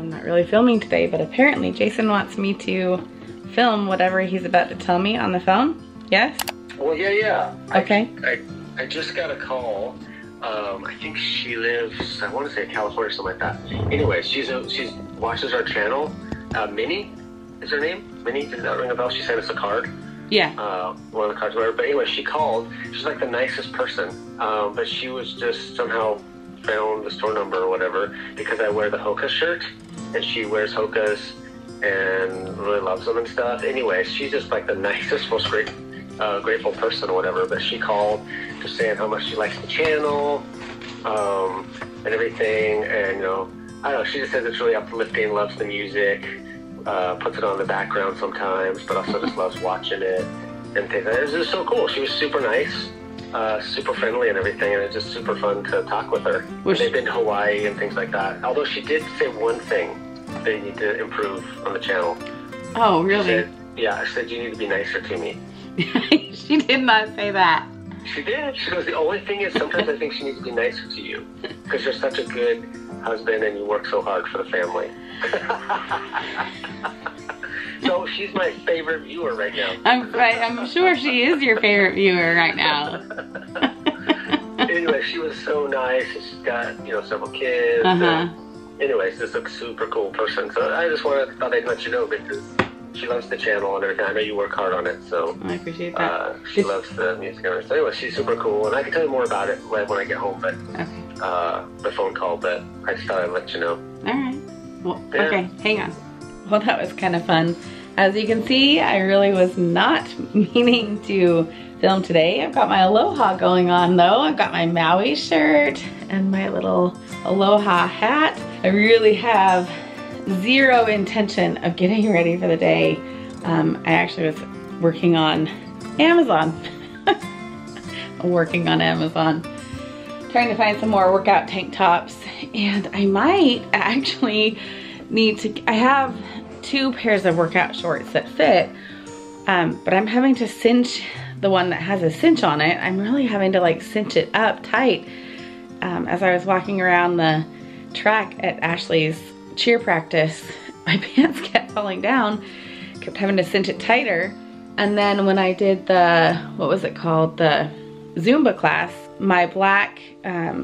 I'm not really filming today, but apparently Jason wants me to film whatever he's about to tell me on the phone. Yes? Well, yeah. Okay. I just got a call. I think she lives, I want to say California or something like that. Anyway, she watches our channel. Minnie is her name. Minnie, did that ring a bell? She sent us a card. Yeah. One of the cards, whatever. But anyway, she called. She's like the nicest person. But she was just somehow found the store number or whatever because I wear the Hoka shirt and she wears Hokas and really loves them and stuff. Anyway, she's just like the nicest, most grateful person or whatever, but she called just saying how much she likes the channel and everything, and you know, I don't know, she just says it's really uplifting, loves the music, puts it on the background sometimes, but also just loves watching it and things. It was just so cool. She was super nice, super friendly and everything, and it's just super fun to talk with her. They've been to Hawaii and things like that, although she did say one thing that you need to improve on the channel. Oh, really? I said you need to be nicer to me. She did not say that. She did. She goes, the only thing is sometimes I think she needs to be nicer to you because you're such a good husband and you work so hard for the family. So she's my favorite viewer right now. I'm sure she is your favorite viewer right now. Anyway, she was so nice. She's got, you know, several kids. Anyways, just a super cool person. So I just thought I'd let you know because she loves the channel and everything. I know you work hard on it, so I appreciate that. She loves the music and everything. So anyway, she's super cool, and I can tell you more about it when I get home. But okay. The phone call, but I just thought I'd let you know. All right. Well, yeah. Okay. Hang on. Well, that was kind of fun. As you can see, I really was not meaning to film today. I've got my aloha going on though. I've got my Maui shirt and my little aloha hat. I really have zero intention of getting ready for the day. I actually was working on Amazon. Trying to find some more workout tank tops, and I might actually need to, I have two pairs of workout shorts that fit, but I'm having to cinch the one that has a cinch on it. I'm really having to like cinch it up tight. As I was walking around the track at Ashley's cheer practice, my pants kept falling down, kept having to cinch it tighter. And then when I did the, what was it called? The Zumba class, my black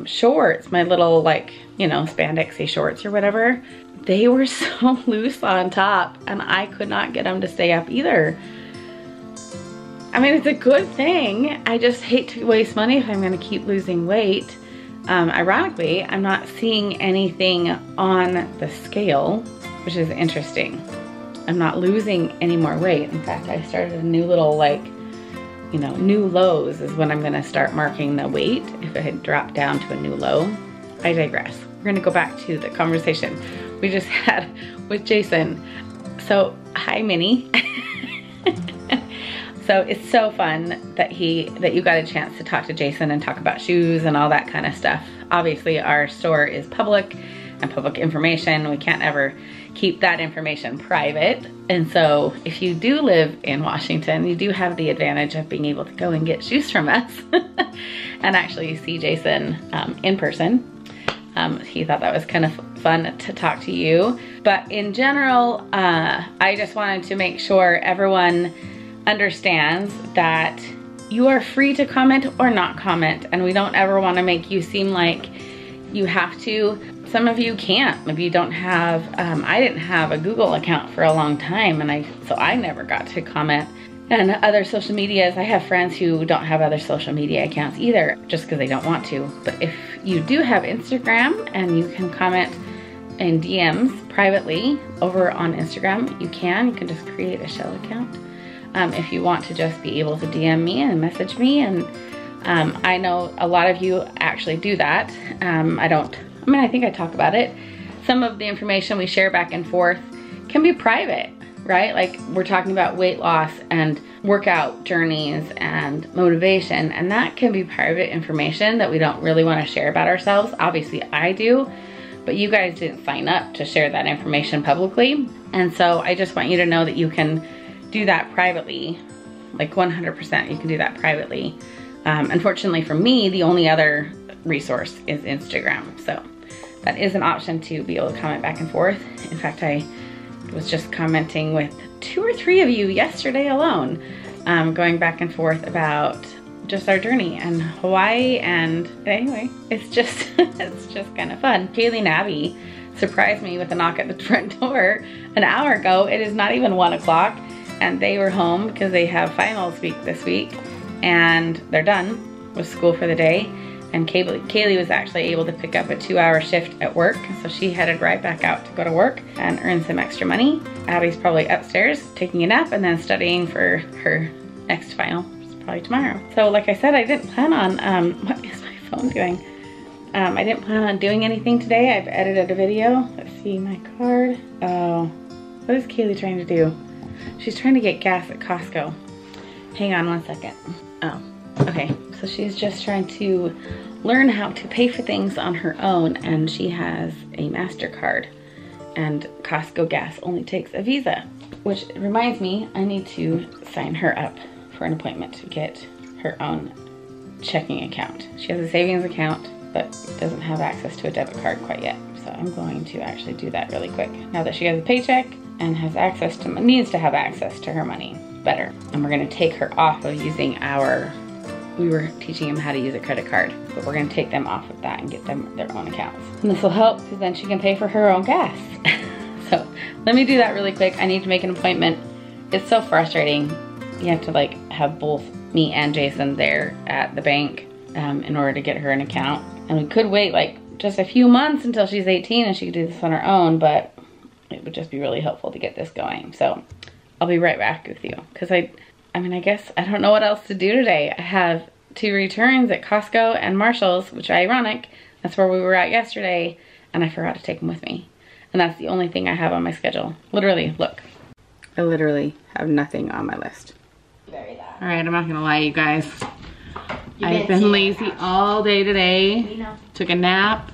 shorts, my little like, you know, spandexy shorts or whatever, they were so loose on top and I could not get them to stay up either. I mean, it's a good thing. I just hate to waste money if I'm gonna keep losing weight. Ironically, I'm not seeing anything on the scale, which is interesting. I'm not losing any more weight. In fact, I started a new little, like, you know, new lows is when I'm gonna start marking the weight if it had dropped down to a new low. I digress. We're gonna go back to the conversation we just had with Jason. So, hi, Minnie. So it's so fun that you got a chance to talk to Jason and talk about shoes and all that kind of stuff. Obviously our store is public and public information. We can't ever keep that information private. And so if you do live in Washington, you do have the advantage of being able to go and get shoes from us and actually see Jason in person. He thought that was kind of fun to talk to you. But in general, I just wanted to make sure everyone understands that you are free to comment or not comment, and we don't ever want to make you seem like you have to. Some of you can't. Maybe you don't have, I didn't have a Google account for a long time, and so I never got to comment. And other social medias, I have friends who don't have other social media accounts either, just because they don't want to. But if you do have Instagram and you can comment in DMs privately over on Instagram, you can just create a shell account. If you want to just be able to DM me and message me, and I know a lot of you actually do that. I think I talk about it. Some of the information we share back and forth can be private, right? Like we're talking about weight loss and workout journeys and motivation, and that can be private information that we don't really want to share about ourselves. Obviously I do, but you guys didn't sign up to share that information publicly. And so I just want you to know that you can do that privately, like 100% you can do that privately. Unfortunately for me, the only other resource is Instagram, so that is an option to be able to comment back and forth. In fact, I was just commenting with 2 or 3 of you yesterday alone, going back and forth about just our journey and Hawaii, and anyway, it's just it's just kind of fun. Kaylee Nabby surprised me with a knock at the front door an hour ago. It is not even 1 o'clock and they were home because they have finals week this week and they're done with school for the day. And Kaylee was actually able to pick up a 2-hour shift at work, so she headed right back out to go to work and earn some extra money. Abby's probably upstairs taking a nap and then studying for her next final, which is probably tomorrow. So like I said, I didn't plan on, what is my phone doing? I didn't plan on doing anything today. I've edited a video. Let's see my card. Oh, what is Kaylee trying to do? She's trying to get gas at Costco. Hang on 1 second. Oh, okay. So she's just trying to learn how to pay for things on her own, and she has a MasterCard, and Costco gas only takes a Visa, which reminds me, I need to sign her up for an appointment to get her own checking account. She has a savings account, but doesn't have access to a debit card quite yet. So I'm going to actually do that really quick. Now that she has a paycheck and has access to, needs to have access to her money better. And we're gonna take her off of using our, we were teaching them how to use a credit card, but we're gonna take them off of that and get them their own accounts. And this will help because then she can pay for her own gas. So let me do that really quick. I need to make an appointment. It's so frustrating. You have to like have both me and Jason there at the bank in order to get her an account. And we could wait like just a few months until she's 18 and she could do this on her own, but it would just be really helpful to get this going. So I'll be right back with you. Cause I mean, I guess I don't know what else to do today. I have 2 returns at Costco and Marshall's, which is ironic. That's where we were at yesterday, and I forgot to take them with me. And that's the only thing I have on my schedule. Literally, look. I literally have nothing on my list. Very loud. All right, I'm not gonna lie, you guys. I've been lazy all day today. You know. Took a nap.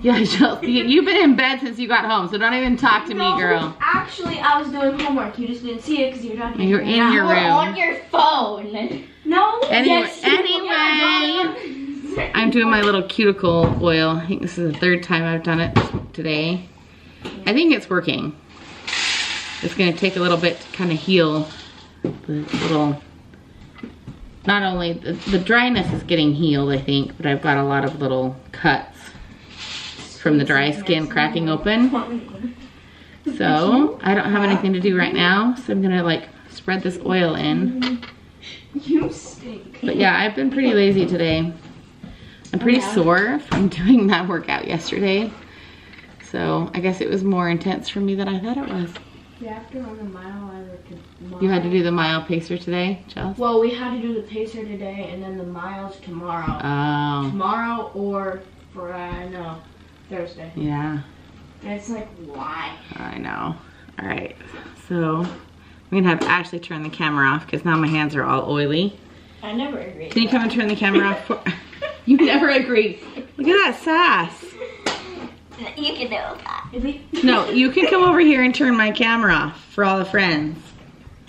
Yeah, Chelsea, you've been in bed since you got home, so don't even talk to me, girl. Actually, I was doing homework. You just didn't see it because you're not here. You're in your room. You're on your phone. No. Anyway, I'm doing my little cuticle oil. I think this is the 3rd time I've done it today. I think it's working. It's going to take a little bit to kind of heal the little... Not only, the dryness is getting healed, I think, but I've got a lot of little cuts from the dry skin cracking open. So I don't have anything to do right now, so I'm gonna like spread this oil in. You stink. But yeah, I've been pretty lazy today. I'm pretty sore from doing that workout yesterday. So I guess it was more intense for me than I thought it was. Yeah, after on the mile, I You had to do the mile pacer today, Chelsea? Well, we had to do the pacer today and then the miles tomorrow. Oh. Tomorrow or Friday, no, Thursday. Yeah. And it's like, why? I know. All right. So, I'm going to have Ashley turn the camera off because now my hands are all oily. I never agree. Can you come and turn the camera off? For You never agree. Look at that sass. You can do that. No, you can come over here and turn my camera off for all the friends.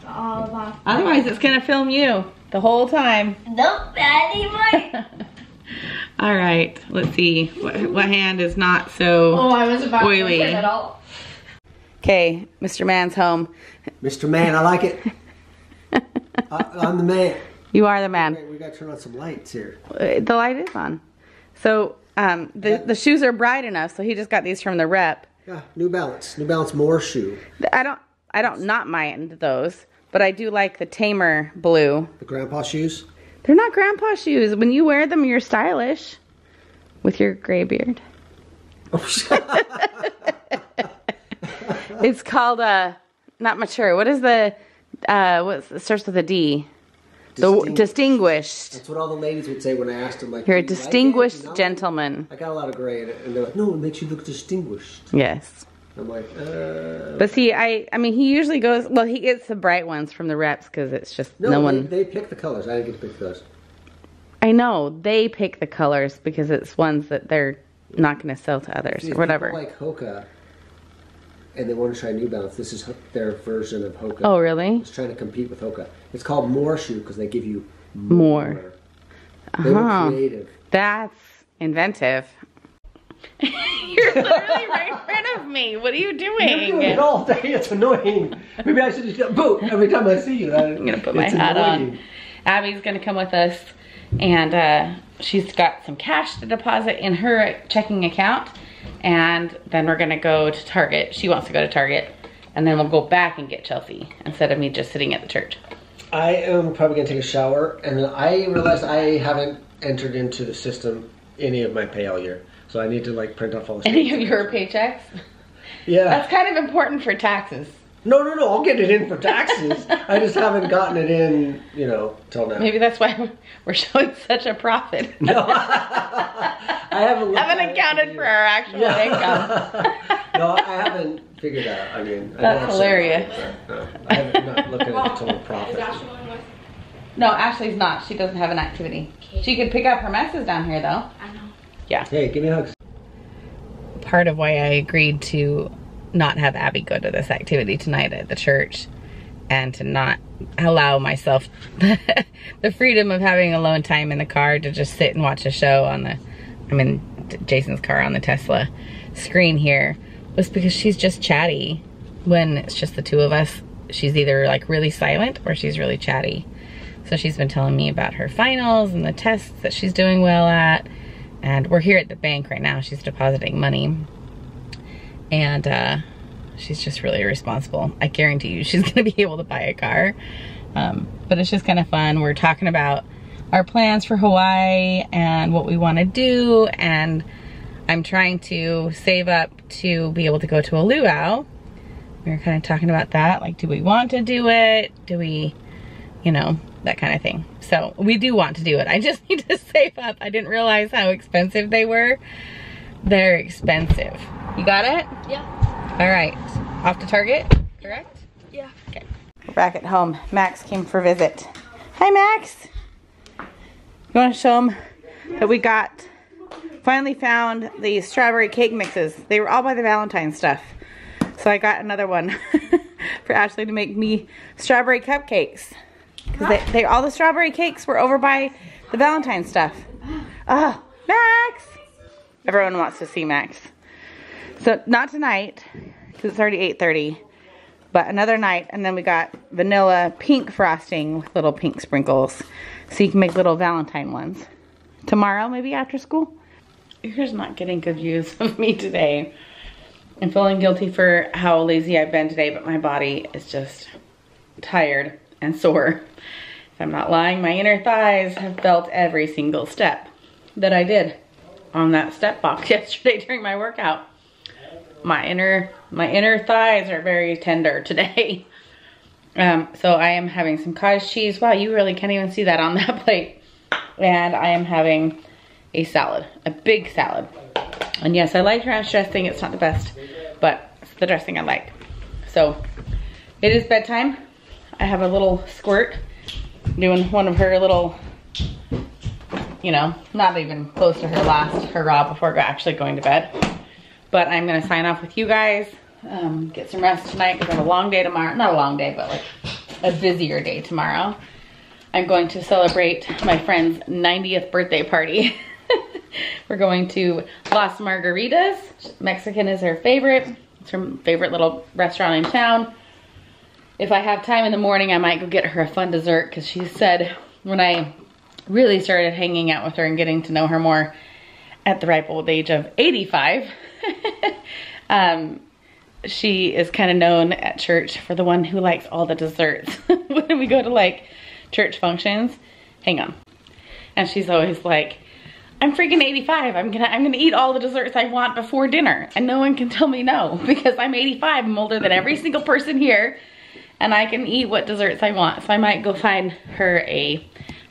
Otherwise, it's gonna film you the whole time. Nope, anymore. All right, let's see what hand is not so oily. Oh, I was about to say it all. Okay, Mr. Man's home. Mr. Man, I like it. I'm the man. You are the man. Okay, we gotta turn on some lights here. The light is on. So the shoes are bright enough. So he just got these from the rep. Yeah, New Balance more shoe. I don't not mind those. But I do like the tamer blue. The grandpa shoes? They're not grandpa shoes. When you wear them, you're stylish. With your gray beard. Oh, it's called, not mature. What is the, what starts with a D? Distinguished. Distinguished. That's what all the ladies would say when I asked them. Like, you're a distinguished gentleman. I got a lot of gray in it. And they're like, no, it makes you look distinguished. Yes. I'm like, But see, I mean, he usually goes, well, he gets the bright ones from the reps because it's just no one. They pick the colors. I didn't get to pick those. I know. They pick the colors because it's ones that they're not going to sell to others or whatever. People like Hoka and they want to try New Balance. This is their version of Hoka. Oh, really? It's trying to compete with Hoka. It's called More Shoe because they give you more. They were creative. That's inventive. You're literally right in front of me. What are you doing? You're doing it all day. It's annoying. Maybe I should just boo every time I see you. I'm gonna put my hat on. Abby's gonna come with us, and she's got some cash to deposit in her checking account, and then we're gonna go to Target. She wants to go to Target, and then we'll go back and get Chelsea instead of me just sitting at the church. I am probably gonna take a shower, and then I realized I haven't entered into the system any of my pay all year, so I need to like print off all the any of your paychecks. Yeah, that's kind of important for taxes. No, I'll get it in for taxes. I just haven't gotten it in, you know, till now. Maybe that's why we're showing such a profit. No, I haven't accounted for our actual income. No, I haven't figured that out. I mean, that's hilarious. I haven't not looked at the total profit. No, Ashley's not. She doesn't have an activity. She could pick up her messes down here, though. I know. Yeah. Hey, give me hugs. Part of why I agreed to not have Abby go to this activity tonight at the church and to not allow myself the freedom of having alone time in the car to just sit and watch a show on the, I mean, Jason's car on the Tesla screen here was because she's just chatty. When it's just the two of us, she's either like really silent or she's really chatty. So she's been telling me about her finals and the tests that she's doing well at. And we're here at the bank right now. She's depositing money. And she's just really responsible. I guarantee you she's gonna be able to buy a car. But it's just kind of fun. We're talking about our plans for Hawaii and what we wanna do. And I'm trying to save up to be able to go to a luau. We were kind of talking about that. Like, do we want to do it? Do we, you know, that kind of thing. So we do want to do it. I just need to save up. I didn't realize how expensive they were. They're expensive. You got it? Yeah. All right, off to Target, correct? Yeah. Okay. We're back at home. Max came for a visit. Hi, Max. You wanna show him that we finally found the strawberry cake mixes. They were all by the Valentine's stuff. So I got another one for Ashley to make me strawberry cupcakes. Because all the strawberry cakes were over by the Valentine's stuff. Oh, Max! Everyone wants to see Max. So not tonight, because it's already 8:30, but another night. And then we got vanilla pink frosting with little pink sprinkles. So you can make little Valentine ones. Tomorrow, maybe after school. You're just not getting good views of me today. I'm feeling guilty for how lazy I've been today, but my body is just tired and sore. If I'm not lying, my inner thighs have felt every single step that I did on that step box yesterday during my workout. My inner thighs are very tender today. So I am having some cottage cheese. Wow, you really can't even see that on that plate. And I am having a salad, a big salad. And yes, I like ranch dressing. It's not the best, but it's the dressing I like. So it is bedtime. I have a little squirt doing one of her little, you know, not even close to her hurrah before actually going to bed. But I'm gonna sign off with you guys, get some rest tonight because I have a long day tomorrow. Not a long day, but like a busier day tomorrow. I'm going to celebrate my friend's 90th birthday party. We're going to Las Margaritas. Mexican is her favorite. It's her favorite little restaurant in town. If I have time in the morning, I might go get her a fun dessert because she said when I really started hanging out with her and getting to know her more at the ripe old age of 85, she is kind of known at church for the one who likes all the desserts. When we go to like church functions, hang on. And she's always like, I'm freaking 85. I'm gonna eat all the desserts I want before dinner. And no one can tell me no because I'm 85. I'm older than every single person here. And I can eat what desserts I want. So I might go find her I'm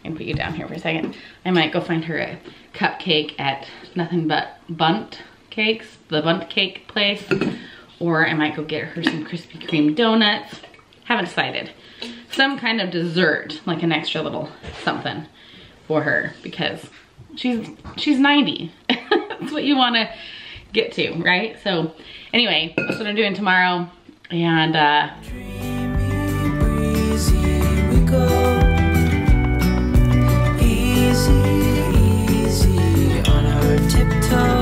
gonna put you down here for a second. I might go find her a cupcake at Nothing But Bunt Cakes, the Bunt Cake place. Or I might go get her some Krispy Kreme donuts. Haven't decided. Some kind of dessert, like an extra little something for her because she's 90. That's what you wanna get to, right? So anyway, that's what I'm doing tomorrow. And easy on our tiptoes.